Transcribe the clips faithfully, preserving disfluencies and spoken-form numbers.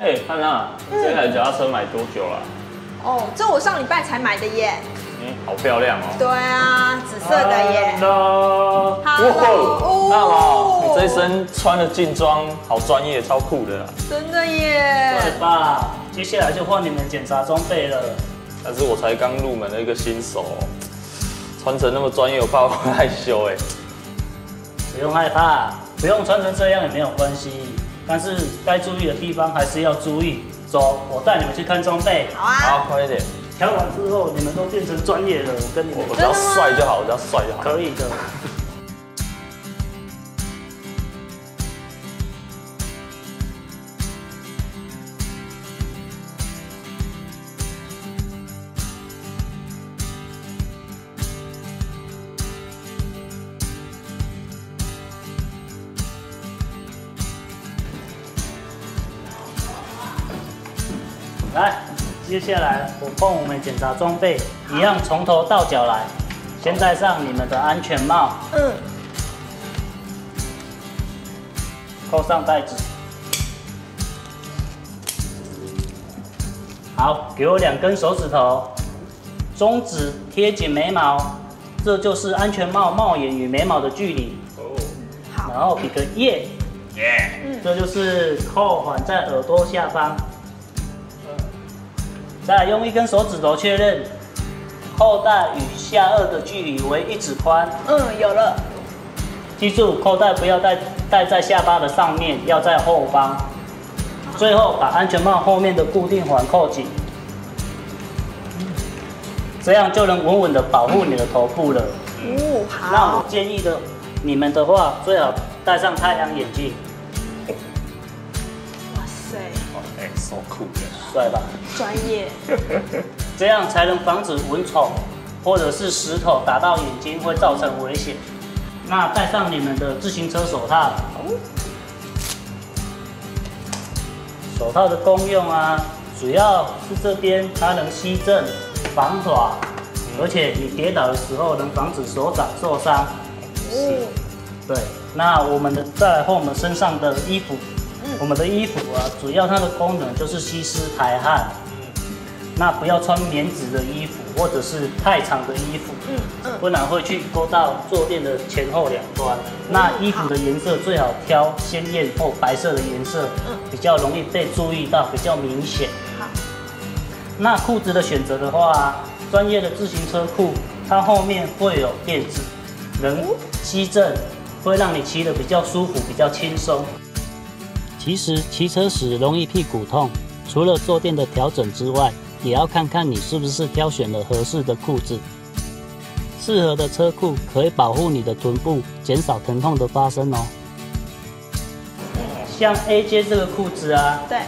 哎、欸，汉娜，你这台脚踏车买多久了、啊？哦，这我上礼拜才买的耶。嗯，好漂亮哦。对啊，紫色的耶。Hello。哇哦，你这一身穿的劲装好专业，超酷的、啊。真的耶。对吧？接下来就换你们检查装备了。但是我才刚入门的一个新手、哦，穿成那么专业，我怕我害羞哎。不用害怕，不用穿成这样也没有关系，但是该注意的地方还是要注意。走，我带你们去看装备。好啊，好，快一点。调完之后，你们都变成专业了，我跟你们。我只要帅就好，我只要帅就好。可以的。来，接下来我帮我们检查装备，一样从头到脚来。先戴上你们的安全帽，嗯，扣上带子。好，给我两根手指头，中指贴紧眉毛，这就是安全帽帽檐与眉毛的距离。哦，好。然后比个耶，耶，这就是扣环在耳朵下方。 再用一根手指头确认扣带与下颚的距离为一指宽。嗯，有了。记住，扣带不要戴戴在下巴的上面，要在后方。最后，把安全帽后面的固定环扣紧，这样就能稳稳的保护你的头部了。哦，好。那我建议的，你们的话最好戴上太阳眼镜。哇塞！哇，哎，so cool。 帅吧，专业，这样才能防止蚊虫或者是石头打到眼睛会造成危险。那戴上你们的自行车手套，手套的功用啊，主要是这边它能吸震、防滑，而且你跌倒的时候能防止手掌受伤。是，对。那我们的再来换我们身上的衣服。 我们的衣服啊，主要它的功能就是吸湿排汗。嗯、那不要穿棉质的衣服，或者是太长的衣服，嗯嗯、不然会去勾到坐垫的前后两端。嗯、那衣服的颜色最好挑鲜艳或白色的颜色，嗯、比较容易被注意到，比较明显。那裤子的选择的话、啊，专业的自行车裤，它后面会有垫子，能吸震，会让你骑得比较舒服，比较轻松。 其实骑车时容易屁股痛，除了坐垫的调整之外，也要看看你是不是挑选了合适的裤子。适合的车裤可以保护你的臀部，减少疼痛的发生哦。像 A J 这个裤子啊，对，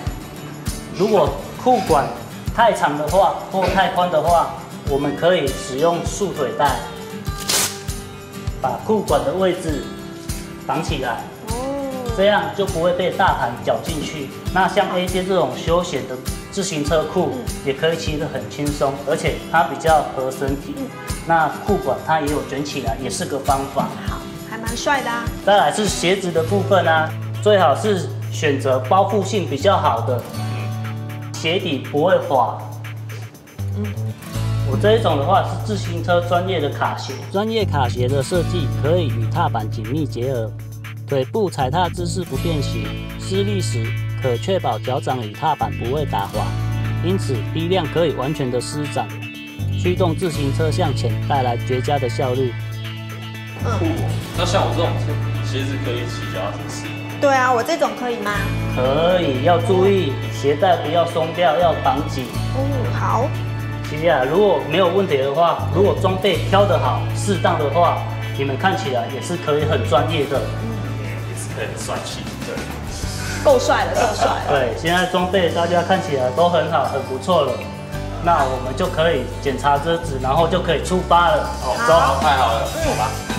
如果裤管太长的话或太宽的话，我们可以使用束腿带，把裤管的位置绑起来。 这样就不会被大盘绞进去。那像 A J 这种休闲的自行车裤，也可以骑得很轻松，而且它比较合身体。那裤管它也有卷起来，也是个方法。好，还蛮帅的啊。再来是鞋子的部分啊，最好是选择包覆性比较好的，鞋底不会滑。嗯，我这一种的话是自行车专业的卡鞋。专业卡鞋的设计可以与踏板紧密结合。 腿部踩踏姿势不变形，施力时可确保脚掌与踏板不会打滑，因此力量可以完全的施展，驱动自行车向前，带来绝佳的效率。嗯，那像我这种鞋子可以骑脚踏车？对啊，我这种可以吗？可以，要注意鞋带不要松掉，要绑紧。哦，好。接下来如果没有问题的话，如果装备挑得好、适当的话，你们看起来也是可以很专业的。 很帅气，对，够帅了，够帅了。对，现在装备大家看起来都很好，很不错了。那我们就可以检查车子，然后就可以出发了。哦，走，太好了，走吧。